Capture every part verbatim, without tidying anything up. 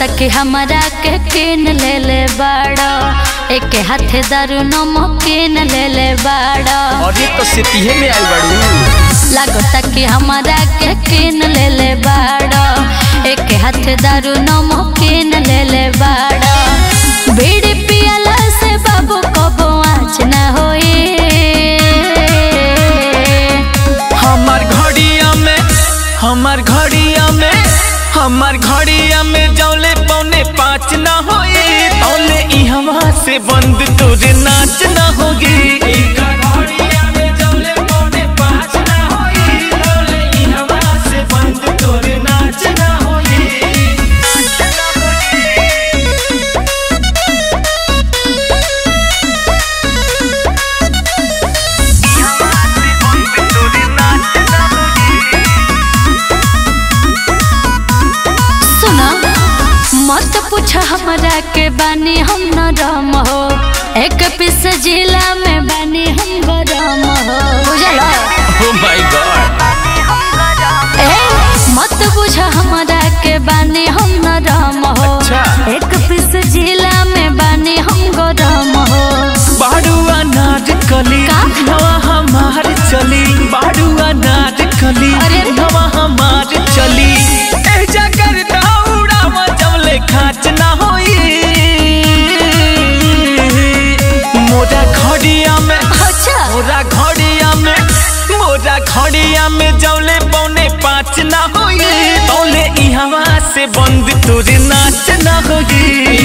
तक हमारा के किन ले ले बाड़ा, एक हाथ दारू नमो किन ले ले बाड़ा। और ये तो सितिये में आई बाड़ू। लागो तक हमारा के किन ले ले बाड़ा, एक हाथ दारू नमो किन ले ले बाड़ा। बीड़ी पियाला से बाबू को बोआच ना होई, हमार घड़िया में हमार घड़िया में हमार घड़िया में जौले पौने पाँच ना होए, तौले ई हवा से बंद तुझे नाच ना होगी। घड़िया में जौले पौने पाँच ना होए, तौले ई हवा से बंद तुझे नाच ना होगी। मत पूछा हमारा के बानी हम नरम हो, एक पीस जिला में बानी हम गरम हो। Oh my God! मत पूछा हमारा के बानी हम नरम हो, एक पीस जिला में बानी हम गरम हो। बाड़ुआ नाच कली नवा हमार चली, बाड़ुआ नाच कली नवा हमार चली। ऐसा कर दौड़ा जमले खाच ना होई, मोरा घड़िया में मोरा घड़िया में मोरा घड़िया में जौले पौने पाँच ना होई, तौले ई हवा से बंद तुझे नाच ना होगी।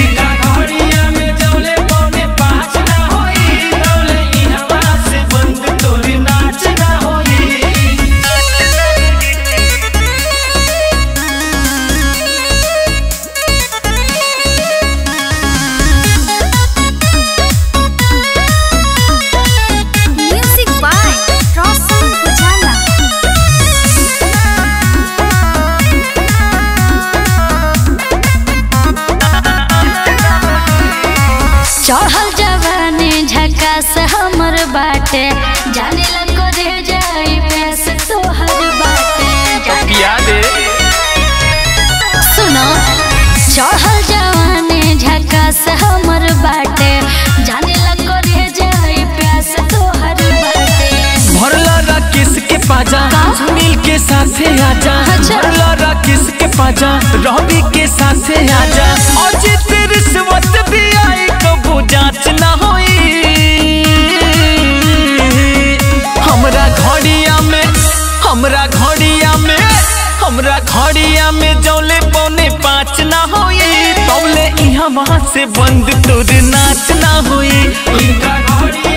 चढ़ल जवानी झकास हमर बाटे, जाने लंको दे जाई पैस तोहर बाटे। कटिया दे सुनो, चढ़ल जवानी झकास हमर बाटे, जाने लंको दे जाई पैस तोहर बाटे। भरला राकेश के पाजा मिल के साथे आजा, भरला राकेश के पाजा रवि के साथे आजा। और जितने रिश्वत भी आई कबू जांच ना होई, हमरा घड़िया में हमरा घड़िया में हमरा घड़िया में जौले पौने पाँच ना होई, तौले ई हवा से बंद तुझे नाच ना होई।